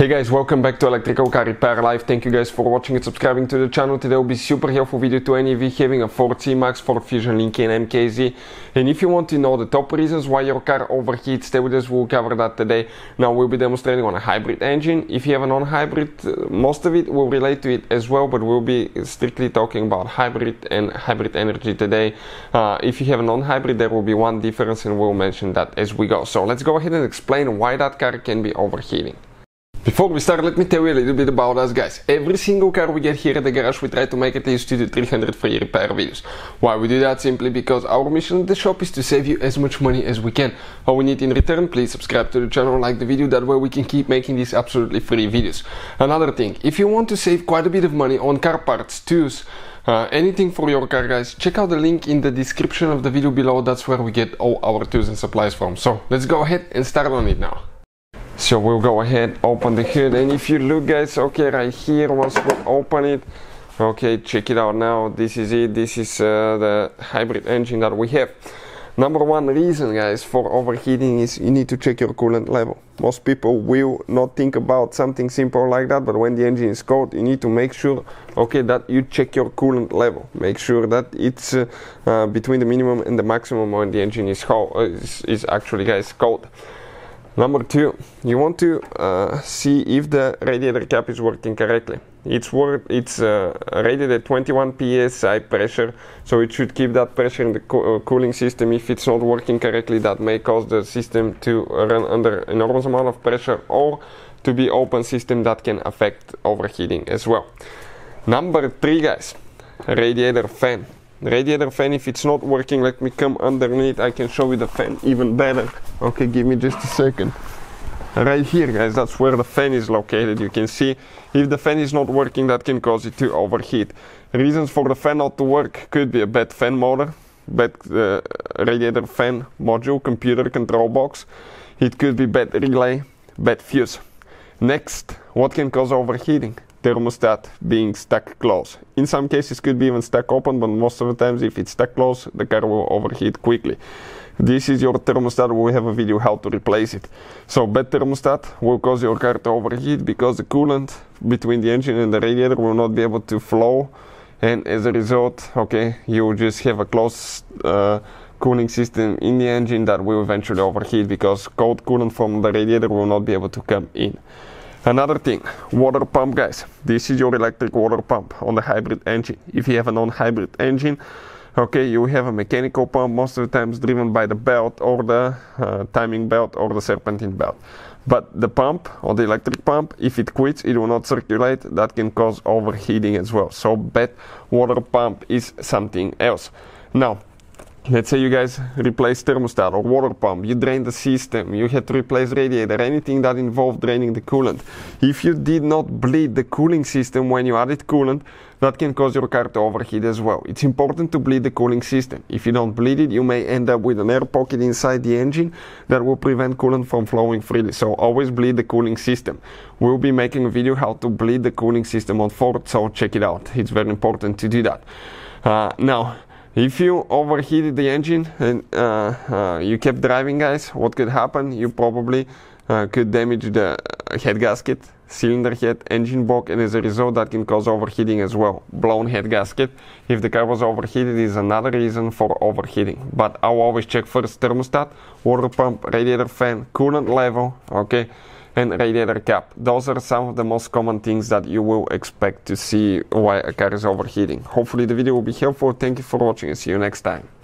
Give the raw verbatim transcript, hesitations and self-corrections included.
Hey guys, welcome back to Electrical Car Repair Live. Thank you guys for watching and subscribing to the channel. Today will be super helpful video to any of you having a Ford C-Max, Ford Fusion, Lincoln M K Z. And if you want to know the top reasons why your car overheats, stay with us, we'll cover that today. Now we'll be demonstrating on a hybrid engine. If you have a non-hybrid, uh, most of it will relate to it as well, but we'll be strictly talking about hybrid and hybrid energy today. Uh, if you have a non-hybrid, there will be one difference and we'll mention that as we go. So let's go ahead and explain why that car can be overheating. Before we start, let me tell you a little bit about us guys. Every single car we get here at the garage, we try to make at least two to three hundred free repair videos. Why we do that? Simply because our mission at the shop is to save you as much money as we can. All we need in return, please subscribe to the channel, like the video, that way we can keep making these absolutely free videos. Another thing, if you want to save quite a bit of money on car parts, tools, Uh, anything for your car guys, check out the link in the description of the video below. That's where we get all our tools and supplies from. So let's go ahead and start on it now. So we'll go ahead, open the hood, and if you look guys, okay, right here, once we open it, okay, check it out now. This is it. This is uh, the hybrid engine that we have. Number one reason guys for overheating is you need to check your coolant level. Most people will not think about something simple like that, but when the engine is cold, you need to make sure, okay, that you check your coolant level. Make sure that it's uh, uh, between the minimum and the maximum when the engine is, cold, uh, is, is actually guys cold. Number two, you want to uh, see if the radiator cap is working correctly. It's work, it's uh, rated at twenty-one P S I pressure, so it should keep that pressure in the co uh, cooling system. If it's not working correctly, that may cause the system to run under an enormous amount of pressure or to be open system that can affect overheating as well. Number three guys, radiator fan. Radiator fan, if it's not working, let me come underneath, I can show you the fan even better. Okay, give me just a second. Right here guys, that's where the fan is located. You can see if the fan is not working, that can cause it to overheat. Reasons for the fan not to work could be a bad fan motor, bad uh, radiator fan module, computer control box. It could be bad relay, bad fuse. Next, what can cause overheating? Thermostat being stuck close. In some cases could be even stuck open, but most of the times if it's stuck close, the car will overheat quickly. This is your thermostat. We have a video how to replace it. So bad thermostat will cause your car to overheat because the coolant between the engine and the radiator will not be able to flow, and as a result, okay, you will just have a closed uh, cooling system in the engine that will eventually overheat because cold coolant from the radiator will not be able to come in. Another thing, water pump guys. This is your electric water pump on the hybrid engine. If you have a non-hybrid engine, okay, you have a mechanical pump, most of the times driven by the belt or the uh, timing belt or the serpentine belt. But the pump, or the electric pump, if it quits, it will not circulate. That can cause overheating as well. So bad water pump is something else. Now, let's say you guys replace thermostat or water pump, you drain the system, you had to replace radiator, anything that involved draining the coolant. If you did not bleed the cooling system when you added coolant, that can cause your car to overheat as well. It's important to bleed the cooling system. If you don't bleed it, you may end up with an air pocket inside the engine that will prevent coolant from flowing freely. So always bleed the cooling system. We'll be making a video how to bleed the cooling system on Ford, so check it out. It's very important to do that. Uh, now, if you overheated the engine and uh, uh, you kept driving guys, what could happen? You probably uh, could damage the head gasket, cylinder head, engine block, and as a result that can cause overheating as well. Blown head gasket, if the car was overheated, is another reason for overheating. But I'll always check first thermostat, water pump, radiator fan, coolant level, okay, and radiator cap. Those are some of the most common things that you will expect to see why a car is overheating. Hopefully the video will be helpful. Thank you for watching and see you next time.